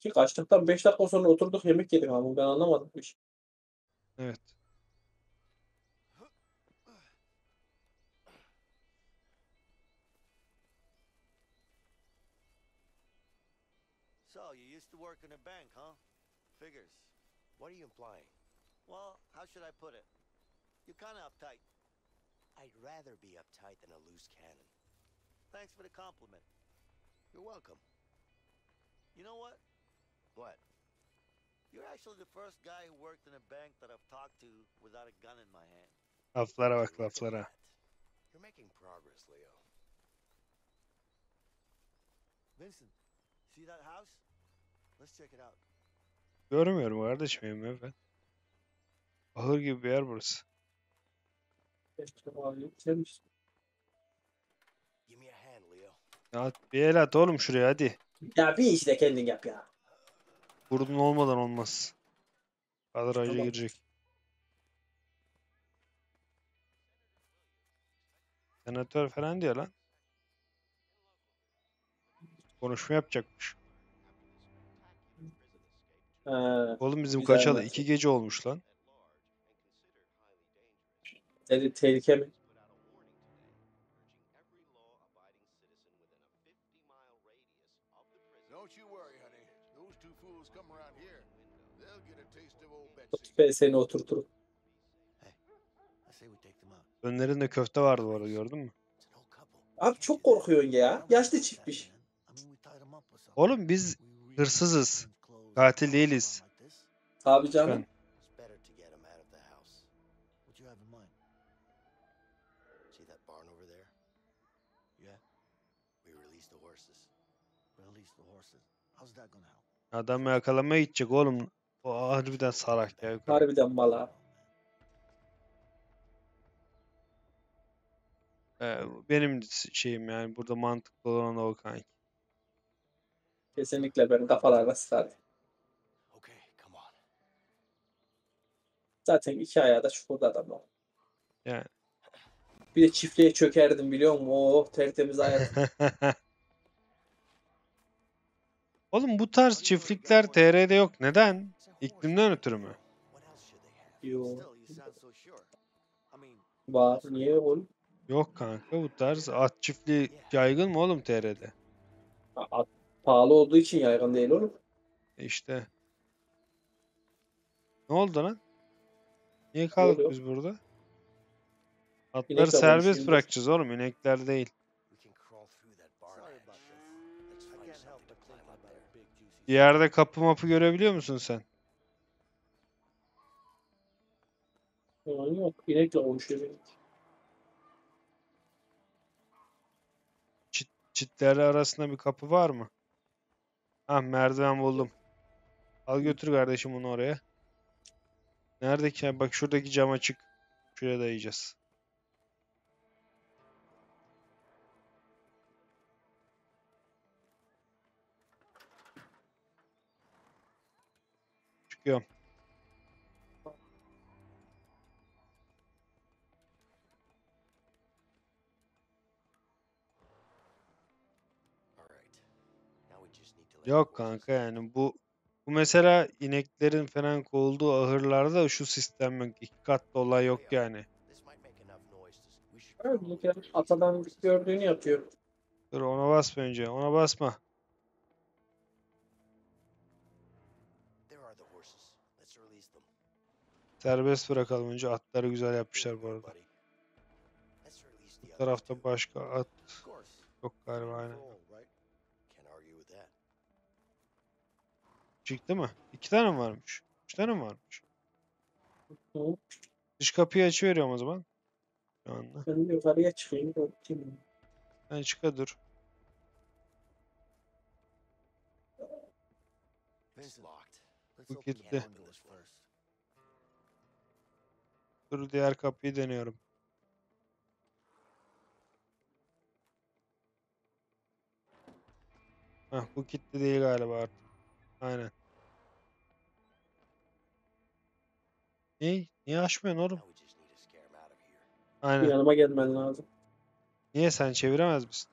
Ki kaçtıktan 5 dakika sonra oturduk yemek yedik abi. Ben anlamadım bu işi. Evet. So you used to work in a bank, huh? Figures. What are you implying? Well, how should I put it? You're kind of uptight. I'd rather be uptight than a loose cannon. Thanks for the compliment. You're welcome. You know what? What? You're actually the first guy who worked in a bank that I've talked to without a gun in my hand. Laflara bak, laflara. You're making progress, Leo. Vincent, see that house? Let's check it out. Görmüyorum kardeşim evimi ben. Ahır gibi bir yer burası. Ya bir el at oğlum şuraya hadi. Ya bir işi de kendin yap ya. Vurdun olmadan olmaz. Kadraja girecek. Senatör falan diyor lan. Konuşma yapacakmış. Oğlum bizim kaçalı 2 gece olmuş lan. Dedi tehlike mi? Seni oturturum. Önlerinde köfte vardı bu arada gördün mü? Abi çok korkuyorsun ya. Yaşlı çiftmiş. Oğlum biz hırsızız. Katil değiliz. Abi canım. Adamı yakalamaya gidecek oğlum. O harbiden salak ya. Harbiden mala. Benim şeyim yani burada mantıklı olan o kanki. Kesinlikle benim kafalarla sırar. Zaten iki ayağı da çukurda adam var. Yani. Bir de çiftliğe çökerdim biliyor musun? Oh tertemiz hayat. Oğlum bu tarz çiftlikler TR'de yok. Neden? İklimden ötürü mü? Yok. Var. Niye oğlum? Yok kanka bu tarz at çiftliği yaygın mı oğlum TR'de? At pahalı olduğu için yaygın değil oğlum. İşte. Ne oldu lan? Niye kaldık biz burada? Atları İnek serbest bırakacağız oğlum. İnekler değil. Bir yerde kapı mapı görebiliyor musun sen? Yok, inekle konuşuyor benim. Çitler arasında bir kapı var mı? Ah merdiven buldum. Al götür kardeşim bunu oraya. Neredeki? Bak şuradaki cam açık. Şuraya dayayacağız. Çıkıyorum. Yok kanka yani bu mesela ineklerin falan kovulduğu ahırlarda şu sistem yok. İki katlı olay yok yani. Evet, bu atadan gördüğünü yapıyorum. Dur ona basma önce. Ona basma. Serbest bırakalım önce. Atları güzel yapmışlar bu arada. Bu tarafta başka at yok galiba aynen. Çıktı mı? 2 tane mi varmış? 3 tane mi varmış? Dış kapıyı açıveriyorum o zaman. Şu anda. Ben yukarıya çıkayım. Ben çıka dur. Bu kilitli. Dur diğer kapıyı deniyorum. Heh, bu kilitli değil galiba artık. Aynen. Niye açmıyorsun oğlum? Aynen. Yanıma gelmen lazım. Niye sen çeviremez misin?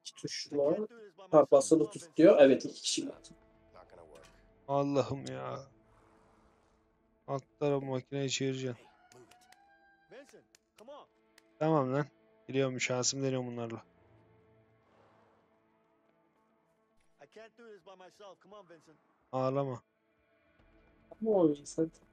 İki tuş var. Basılı tut diyor. Evet iki kişi lazım. Allah'ım ya. Alt tarafı makineyi çevireceksin. Tamam lan. Biliyorum, şansım deniyor bunlarla. Ağlama. Ne olacak zaten?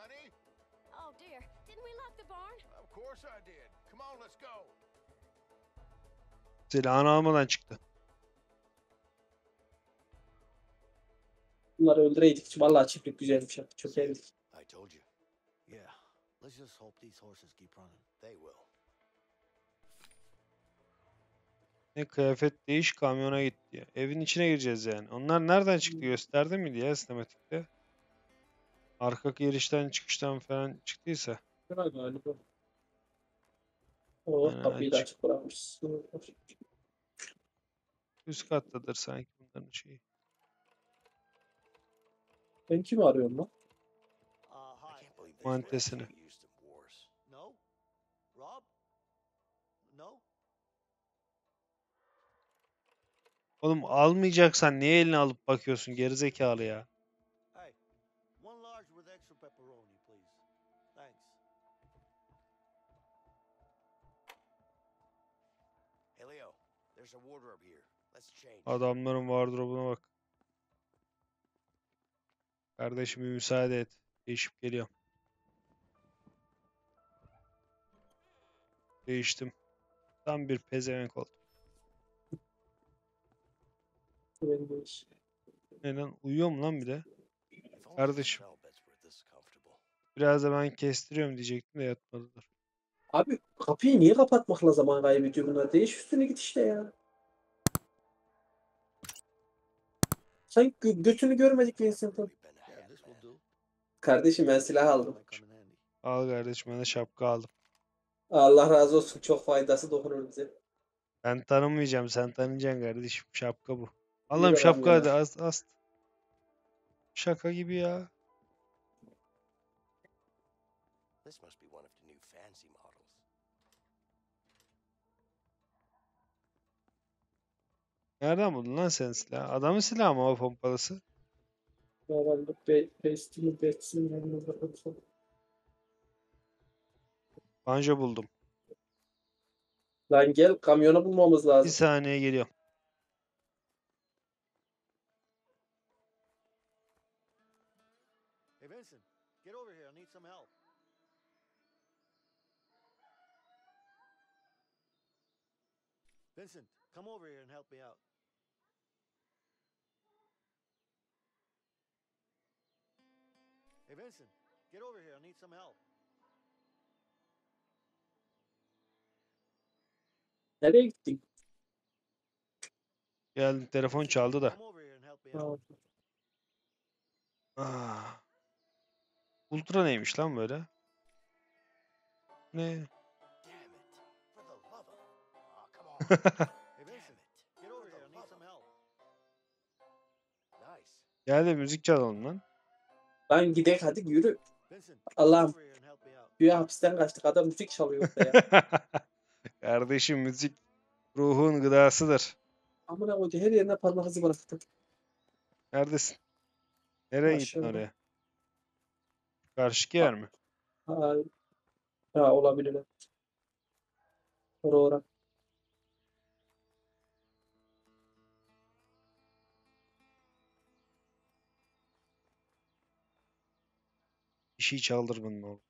Honey? Oh dear, didn't we lock the barn? Of course I did. Come on, let's go. Silahını almadan çıktı. Bunları öldüreydik. Vallahi çiftlik güzelmiş. Çok eğlendik. I told you. Yeah. Let's just hope these horses keep running. They will. Ne kıyafet değiş kamyona gitti ya. Evin içine gireceğiz yani. Onlar nereden çıktı gösterdi miydi ya sinematikte? Arka girişten çıkıştan falan çıktıysa. Galiba. O yani kapıyı da açık bırakmışsın. Üst kattadır sanki bunların şeyi. Ben kimi arıyorum lan? Mantesini. Oğlum almayacaksan niye elini alıp bakıyorsun gerizekalı ya? Adamların wardrobe'una bak. Kardeşim bir müsaade et. Değişip geliyorum. Değiştim. Tam bir pezevenk oldum. Neden? Uyuyorum lan bir de. Kardeşim. Biraz da ben kestiriyorum diyecektim de yatmadılar. Abi kapıyı niye kapatmakla zaman kaybediyor bunlar? Değiş üstüne git işte ya. Sanki götünü görmedik Vincent'ın. Kardeşim ben silah aldım. Al kardeşim, ben de şapka aldım. Allah razı olsun, çok faydası dokunur bize. Ben tanımayacağım, sen tanıyacaksın kardeşim. Şapka bu. Allah'ım şapka hadi az. Şaka gibi ya. Nereden buldun lan sen silahı? Adamın silahı mı o pompalısı? Herhalde besini banjo buldum. Lan gel, kamyonu bulmamız lazım. Bir saniye geliyorum. Hey Vincent, get over here. I need some help. Vincent, come over here and help me out. Hey Vincent, get over here. I need some help. Nereye gittin? Geldim, telefon çaldı da. Ultra neymiş lan böyle? Ne? Gel müzik çalalım lan. Ben gidelim hadi yürü. Allah'ım. Güya hapisten kaçtık, adam müzik çalıyor ya. Kardeşim müzik ruhun gıdasıdır. Amına koydu, her yerine parmak izi bıraktım. Neredesin? Nereye gittin oraya? Karşıki yer mi? Ha olabilir. Oraya. Bir şey çaldır bunu oğlum.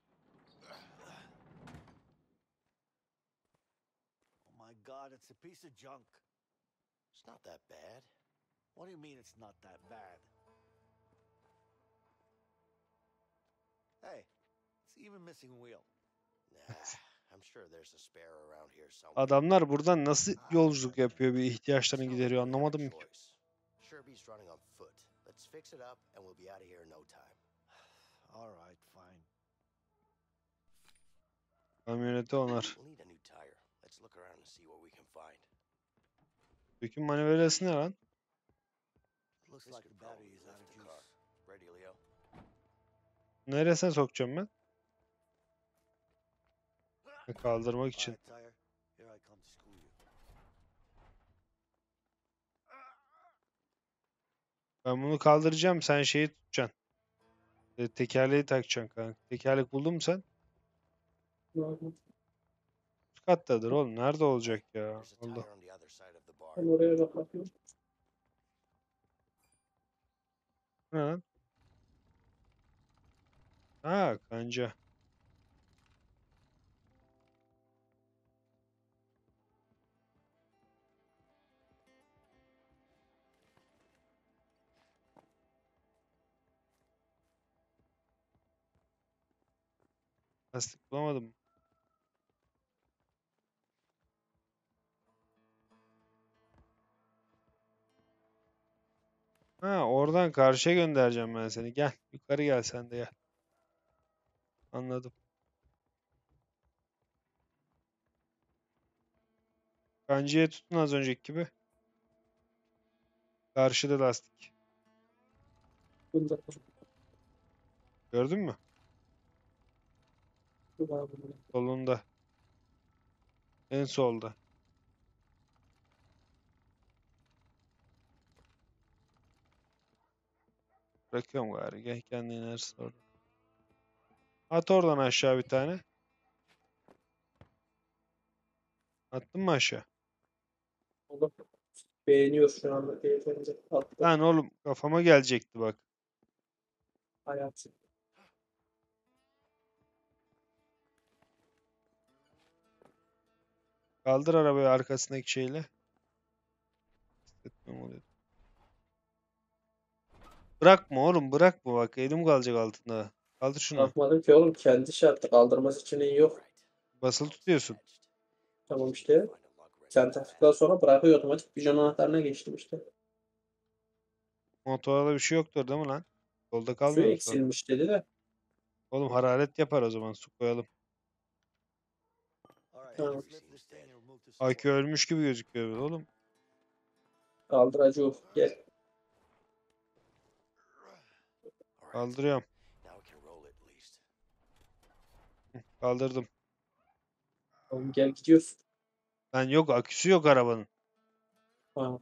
God, it's a piece of junk. It's not that bad. What do you mean it's not that bad? Hey, it's even missing a wheel. Nah, I'm sure there's a spare around here somewhere. Adamlar buradan nasıl yolculuk yapıyor, bir ihtiyaçlarını gideriyor anlamadım. Sure he's running on foot. Let's fix it up and we'll be out of here in no time. All right, fine. Kamyoneti onar. Döküm manevrası ne lan? Neresine sokacağım ben? Kaldırmak için. Ben bunu kaldıracağım. Sen şeyi tutacaksın. Tekerleği takacaksın kanka. Tekerlek buldun mu sen? Üst kattadır oğlum. Nerede olacak ya? Allah. Ben oraya bakıyorum. Ha. Ha kanca. Lastik bulamadım. Ha, oradan karşıya göndereceğim ben seni. Gel yukarı gel, sen de gel. Anladım. Kancıya tutun az önceki gibi. Karşıda lastik. Gördün mü? Solunda. En solda. Bırakıyorum gari. Gel kendine inersin orada. At oradan aşağı bir tane. Attın mı aşağı? Oğlum beğeniyor şu anda. Lan oğlum kafama gelecekti bak. Hayatım. Kaldır arabayı arkasındaki şeyle. Bırakma oğlum, bırakma bak, elim kalacak altında. Kaldır şunu. Bakmadım ki oğlum, kendi şey yaptı, kaldırması için iyi yok. Basılı tutuyorsun. Tamam işte. Sen taktıktan sonra bırakıyor otomatik, bijon anahtarına geçtim işte. Motorda bir şey yoktur değil mi lan? Solda kalmıyor. Su eksilmiş dedi de. Oğlum hararet yapar o zaman, su koyalım. Tamam. Aki ölmüş gibi gözüküyor oğlum. Kaldır acı, gel. Kaldırıyorum. Kaldırdım. Oğlum gel, gidiyorsun. Ben yok, aküsü yok arabanın. Ha.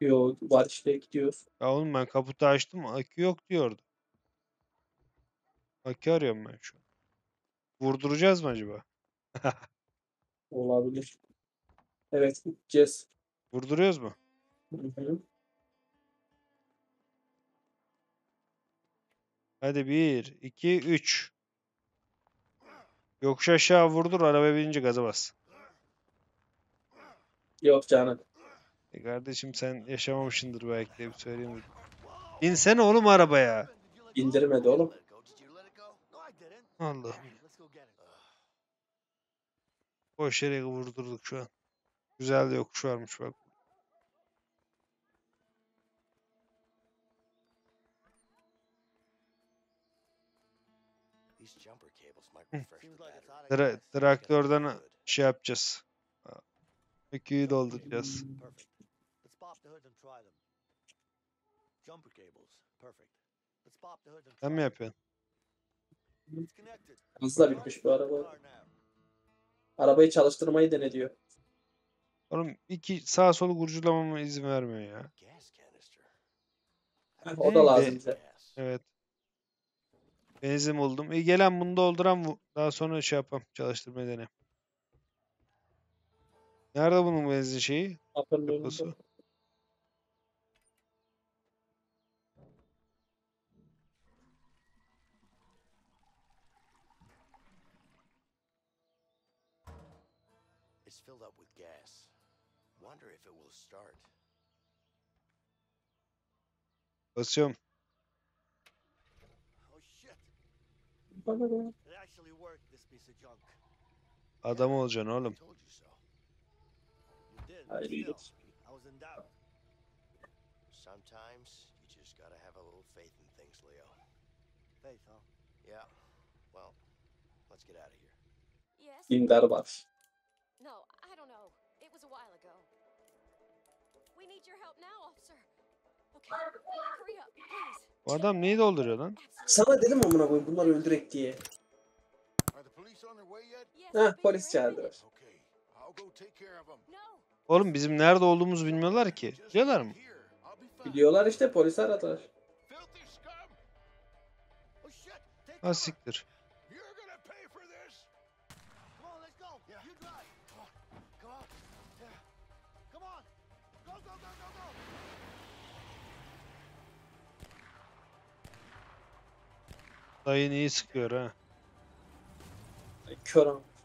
Yok var işte, gidiyoruz. Ya oğlum ben kaputu açtım, akü yok diyordu. Akü arıyorum ben şu an. Vurduracağız mı acaba? Olabilir. Evet, gideceğiz. Vurduruyoruz mu? Hı. Hadi 1, 2, 3. Yokuş aşağı vurdur, araba binince gaza bas. Yok canım. Kardeşim sen yaşamamışsındır belki de, bir söyleyeyim. İnsene oğlum arabaya. İndirmedi oğlum. Allah'ım. Boş yere vurdurduk şu an. Güzel de yokuş varmış bak. Traktörden şey yapacağız. Öküyü dolduracağız. Sen mi yapıyorsun? Hızla bitmiş bu araba. Arabayı çalıştırmayı dene diyor. Oğlum iki sağ solu kurculamama izin vermiyor ya. O da lazım bize. Evet. Benzin buldum. İyi, gelen bunu dolduran bu. Daha sonra şey yapam, çalıştırmayı deneyim. Nerede bunun benzin şeyi? Deposu. Basıyorum. Adam olacaksın oğlum. Sometimes you just gotta have a little faith in things, Leo. Faith, huh? Yeah. Well, let's get out of here. Yes. İmdar var. No, I don't know. It was a while ago. We need your help now, officer. Bu adam neyi dolduruyor lan? Sana dedim amına koyayım bunları öldürek diye. Heh, polis çağırdılar. Oğlum bizim nerede olduğumuzu bilmiyorlar ki. Biliyorlar mı? Biliyorlar işte, polisi aradılar. Ha siktir. Dayı iyi sıkıyor ha. Kör am.